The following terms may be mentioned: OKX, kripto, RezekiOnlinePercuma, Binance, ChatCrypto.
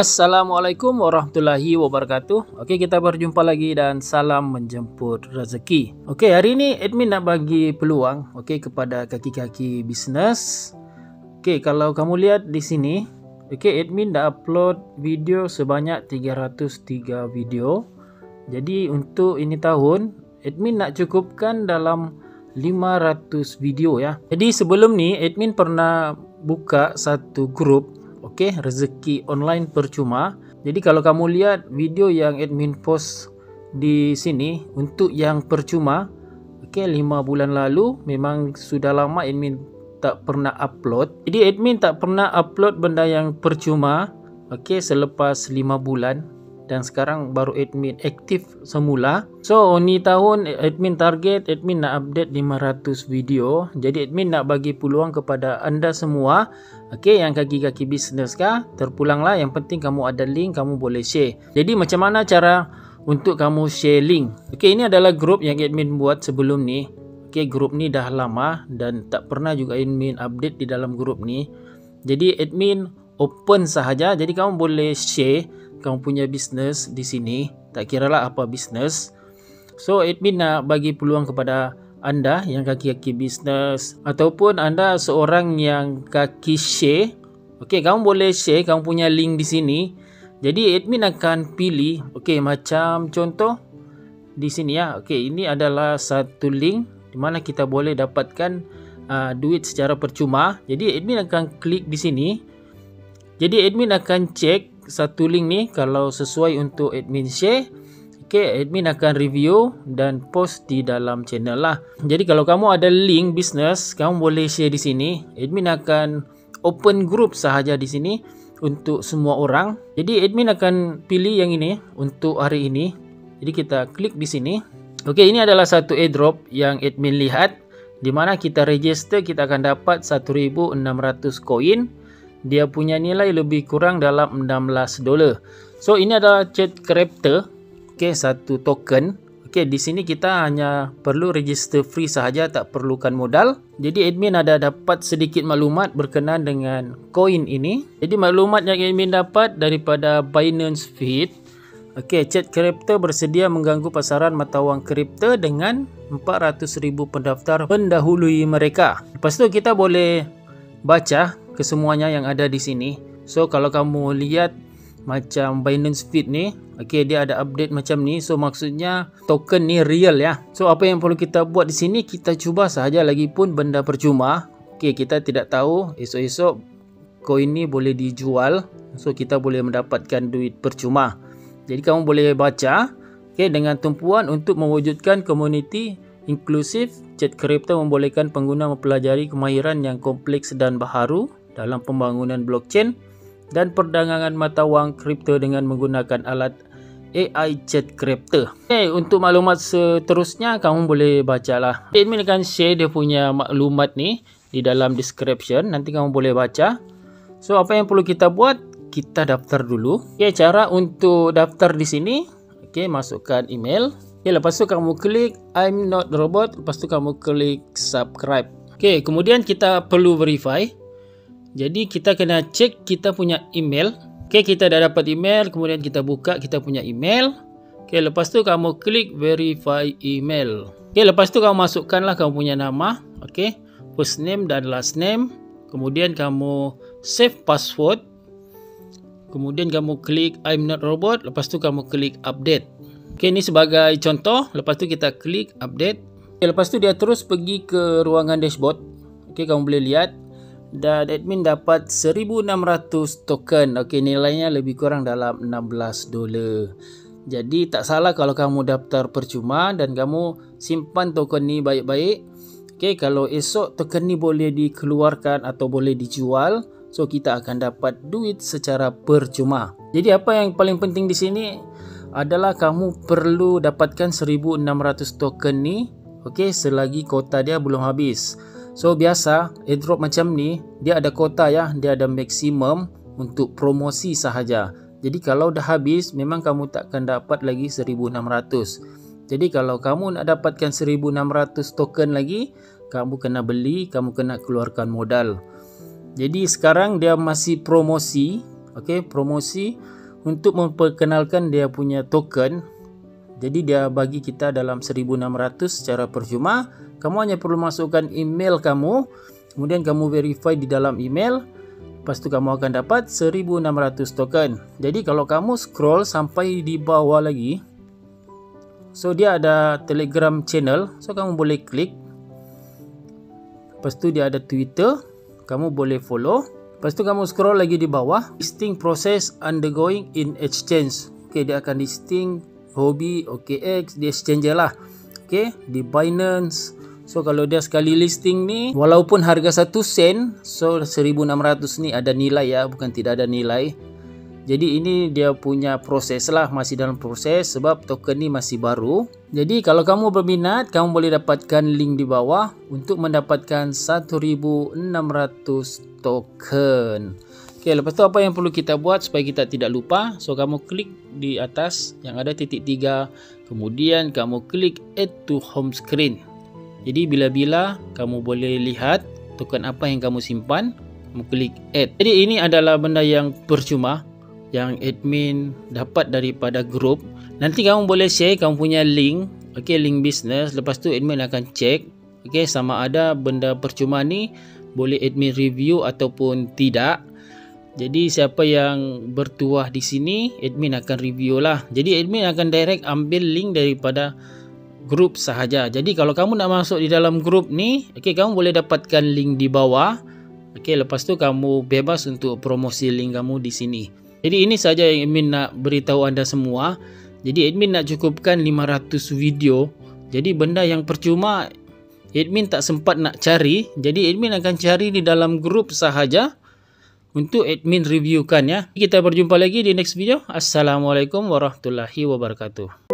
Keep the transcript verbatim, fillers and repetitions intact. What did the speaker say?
Assalamualaikum warahmatullahi wabarakatuh. Oke, kita berjumpa lagi dan salam menjemput rezeki. Oke, hari ini admin nak bagi peluang oke kepada kaki-kaki bisnes. Oke, kalau kamu lihat di sini, oke admin dah upload video sebanyak tiga ratus tiga video. Jadi untuk ini tahun admin nak cukupkan dalam lima ratus video ya. Jadi sebelum ni admin pernah buka satu grup Oke, okay, rezeki online percuma. Jadi kalau kamu lihat video yang admin post di sini untuk yang percuma, oke, okay, lima bulan lalu memang sudah lama admin tak pernah upload. Jadi admin tak pernah upload benda yang percuma, oke, okay, selepas lima bulan dan sekarang baru admin aktif semula. So, ni tahun admin target admin nak update lima ratus video. Jadi admin nak bagi peluang kepada anda semua. Okey, yang kaki-kaki bisnes kah? Terpulanglah. Yang penting kamu ada link, kamu boleh share. Jadi macam mana cara untuk kamu share link? Okey, ini adalah grup yang admin buat sebelum ni. Okey, grup ni dah lama dan tak pernah juga admin update di dalam grup ni. Jadi admin open sahaja. Jadi kamu boleh share kamu punya bisnes di sini. Tak kiralah apa bisnes. So admin nak bagi peluang kepada anda yang kaki-kaki bisnes ataupun anda seorang yang kaki share. Okey, kamu boleh share kamu punya link di sini. Jadi admin akan pilih okey macam contoh di sini ya. Okey, ini adalah satu link di mana kita boleh dapatkan uh, duit secara percuma. Jadi admin akan klik di sini. Jadi admin akan cek satu link ni kalau sesuai untuk admin share. Okay, admin akan review dan post di dalam channel lah. Jadi kalau kamu ada link bisnes, kamu boleh share di sini. Admin akan open group sahaja di sini untuk semua orang. Jadi admin akan pilih yang ini untuk hari ini. Jadi kita klik di sini. Oke, ini adalah satu airdrop yang admin lihat di mana kita register kita akan dapat seribu enam ratus koin. Dia punya nilai lebih kurang dalam enam belas dolar. So ini adalah ChatCrypto. Okey, satu token. Okey, di sini kita hanya perlu register free sahaja, tak perlukan modal. Jadi admin ada dapat sedikit maklumat berkenaan dengan koin ini. Jadi maklumat yang admin dapat daripada Binance feed. Okey, ChatCrypto bersedia mengganggu pasaran mata wang kripto dengan empat ratus ribu pendaftar pendahului mereka. Lepas tu kita boleh baca kesemuanya yang ada di sini. So kalau kamu lihat macam Binance feed ni, okey, dia ada update macam ni. So maksudnya token ni real ya. So apa yang perlu kita buat di sini, kita cuba sahaja, lagipun benda percuma. Okey, kita tidak tahu esok-esok koin ni boleh dijual. So kita boleh mendapatkan duit percuma. Jadi kamu boleh baca, okey, dengan tumpuan untuk mewujudkan komuniti inklusif, ChatCrypto membolehkan pengguna mempelajari kemahiran yang kompleks dan baharu dalam pembangunan blockchain dan perdagangan mata wang kripto dengan menggunakan alat A I ChatCrypto. Okay, untuk maklumat seterusnya kamu boleh bacalah. Admin akan share dia punya maklumat ni di dalam description. Nanti kamu boleh baca. So apa yang perlu kita buat? Kita daftar dulu. Okay, cara untuk daftar di sini. Okay, masukkan email. Okay, lepas tu kamu klik I'm not robot. Lepas tu kamu klik subscribe. Okay, kemudian kita perlu verify. Jadi kita kena cek kita punya email. Oke, kita dah dapat email. Kemudian kita buka kita punya email. Oke, lepas tu kamu klik verify email. Oke, lepas tu kamu masukkanlah kamu punya nama. Oke, first name dan last name. Kemudian kamu save password. Kemudian kamu klik I'm not robot. Lepas tu kamu klik update. Oke, ini sebagai contoh. Lepas tu kita klik update. Oke, lepas tu dia terus pergi ke ruangan dashboard. Oke, kamu boleh lihat. Dan admin dapat seribu enam ratus token. Okey, nilainya lebih kurang dalam enam belas dolar. Jadi tak salah kalau kamu daftar percuma dan kamu simpan token ni baik-baik. Okey, kalau esok token ni boleh dikeluarkan atau boleh dijual, so kita akan dapat duit secara percuma. Jadi apa yang paling penting di sini adalah kamu perlu dapatkan seribu enam ratus token ni. Okey, selagi kuota dia belum habis. So biasa airdrop macam ni dia ada kuota ya, dia ada maksimum untuk promosi sahaja. Jadi kalau dah habis memang kamu takkan dapat lagi seribu enam ratus. Jadi kalau kamu nak dapatkan seribu enam ratus token lagi, kamu kena beli, kamu kena keluarkan modal. Jadi sekarang dia masih promosi. Okey, promosi untuk memperkenalkan dia punya token. Jadi dia bagi kita dalam seribu enam ratus secara percuma. Kamu hanya perlu masukkan email kamu, kemudian kamu verify di dalam email. Lepas tu kamu akan dapat seribu enam ratus token. Jadi kalau kamu scroll sampai di bawah lagi, so dia ada Telegram channel, so kamu boleh klik. Lepas tu dia ada Twitter, kamu boleh follow. Lepas tu kamu scroll lagi di bawah, listing process undergoing in exchange. Okey, dia akan listing hobi O K X di exchange lah. Okey, di Binance. So kalau dia sekali listing ni, walaupun harga satu sen, so seribu enam ratus ni ada nilai ya, bukan tidak ada nilai. Jadi ini dia punya proses lah, masih dalam proses sebab token ni masih baru. Jadi kalau kamu berminat, kamu boleh dapatkan link di bawah untuk mendapatkan seribu enam ratus token. Okey, lepas tu apa yang perlu kita buat supaya kita tidak lupa? So kamu klik di atas yang ada titik tiga, kemudian kamu klik add to home screen. Jadi bila-bila kamu boleh lihat token apa yang kamu simpan, kamu klik add. Jadi ini adalah benda yang percuma yang admin dapat daripada grup. Nanti kamu boleh share kamu punya link, okey, link bisnes. Lepas tu admin akan cek, okey, sama ada benda percuma ni boleh admin review ataupun tidak. Jadi siapa yang bertuah di sini, admin akan review lah. Jadi admin akan direct ambil link daripada grup sahaja. Jadi kalau kamu nak masuk di dalam grup ni, okey, kamu boleh dapatkan link di bawah. Okey, lepas tu kamu bebas untuk promosi link kamu di sini. Jadi ini saja yang admin nak beritahu anda semua. Jadi admin nak cukupkan lima ratus video. Jadi benda yang percuma admin tak sempat nak cari, jadi admin akan cari di dalam grup sahaja untuk admin reviewkan ya. Kita berjumpa lagi di next video. Assalamualaikum warahmatullahi wabarakatuh.